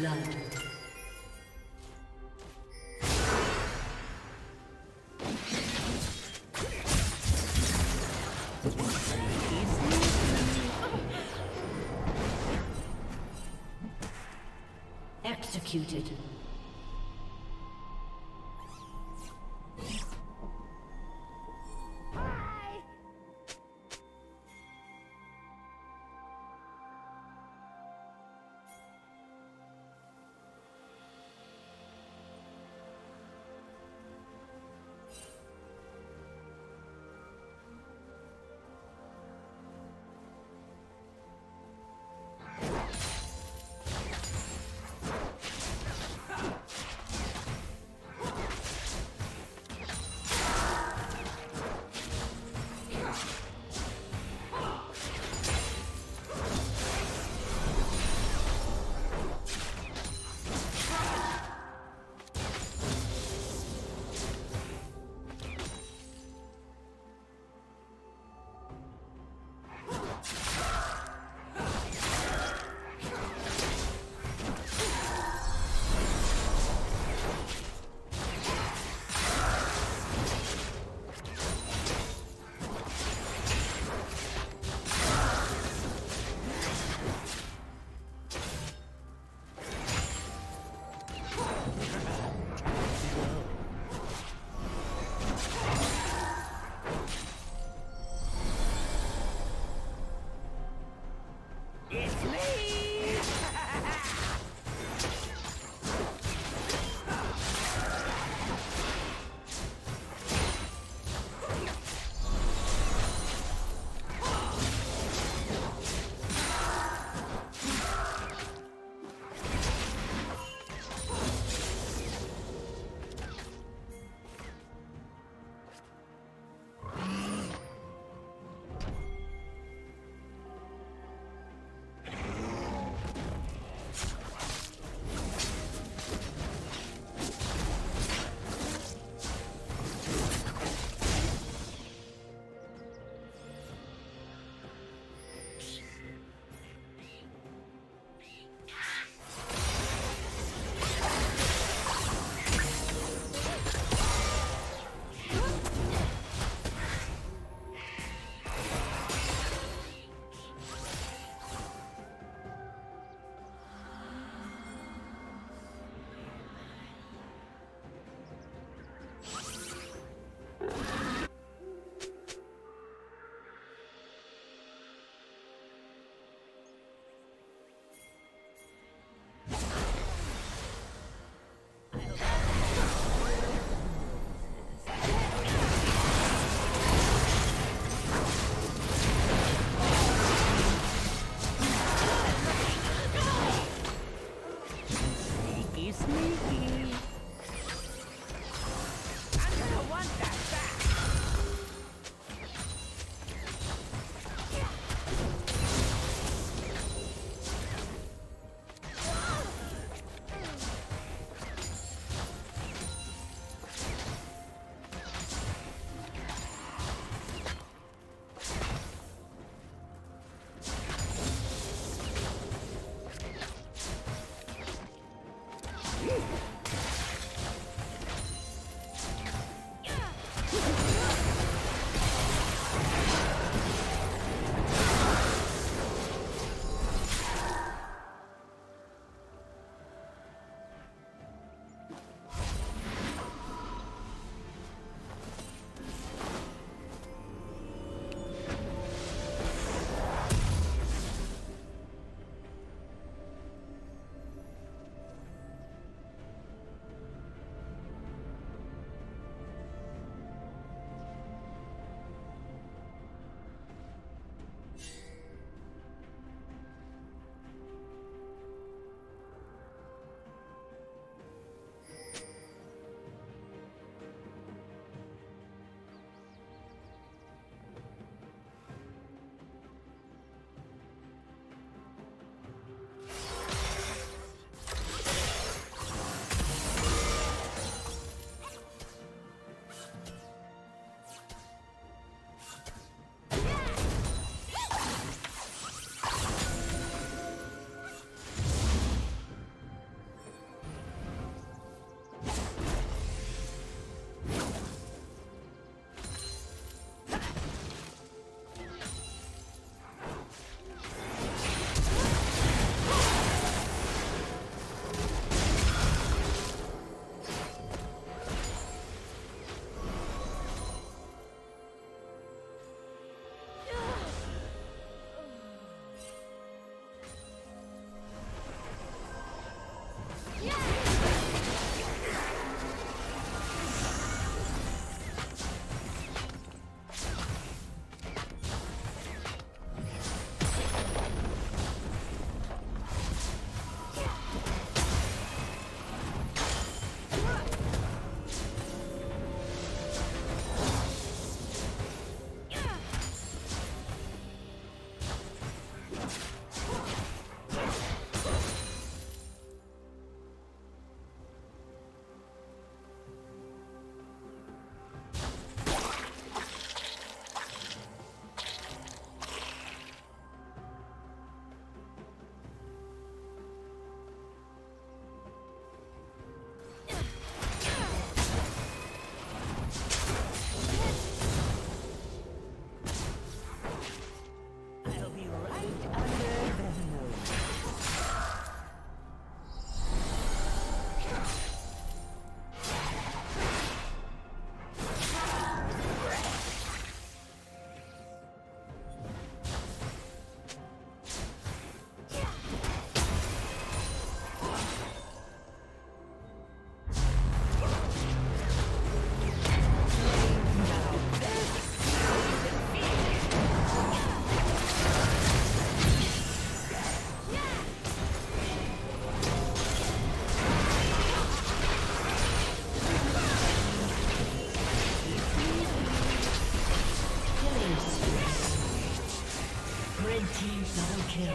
blood. Executed. Double kill.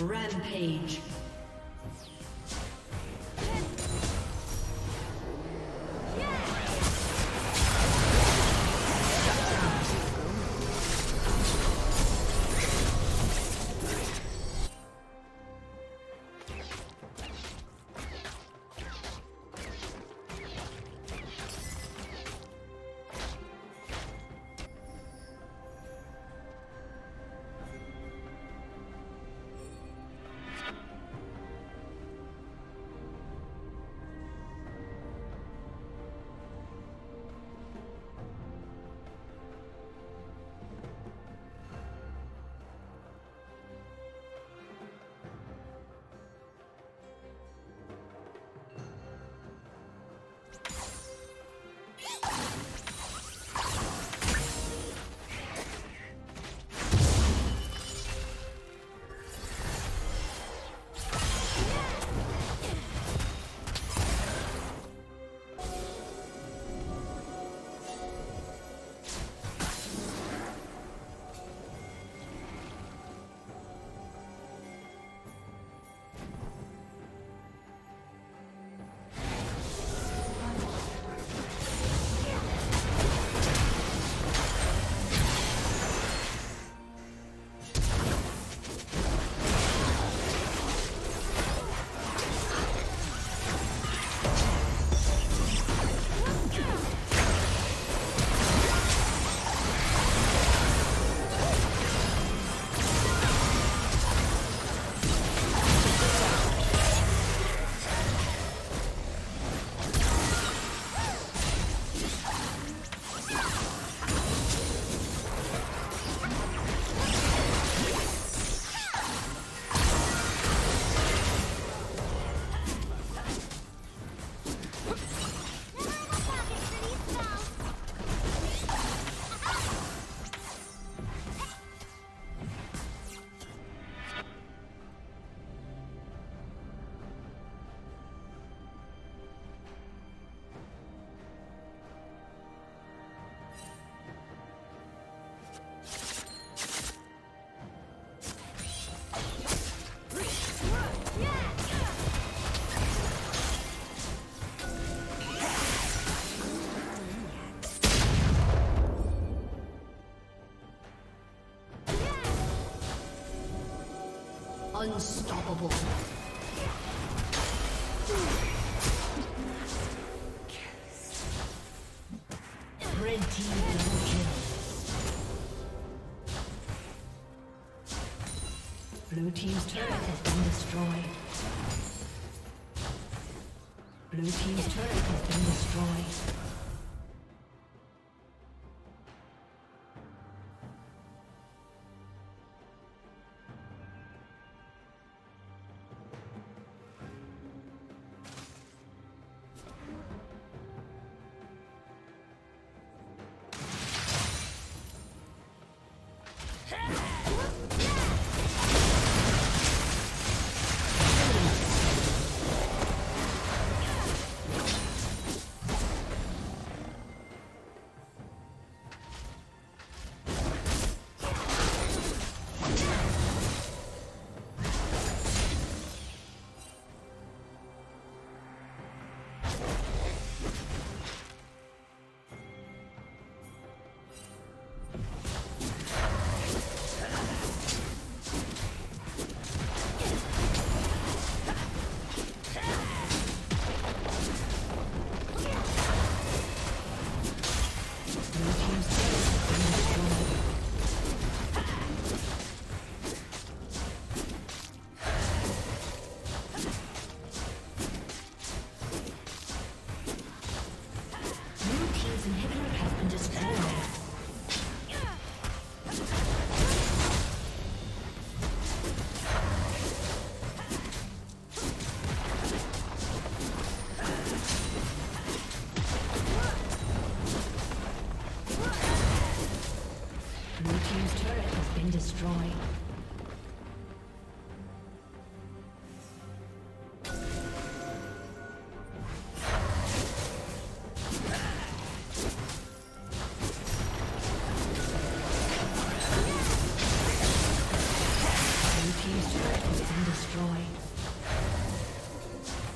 Rampage. Unstoppable. Red team double kill. Blue team's turret has been destroyed. Blue team's turret has been destroyed.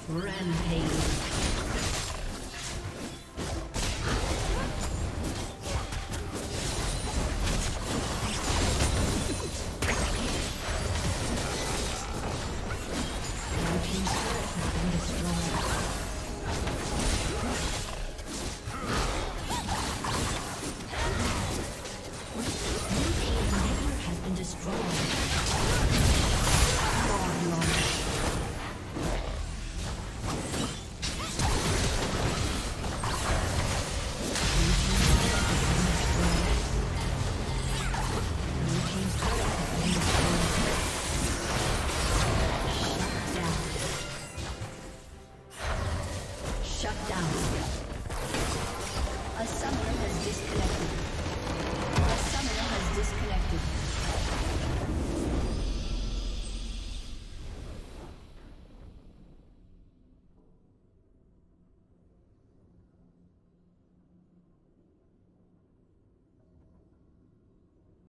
Rampage.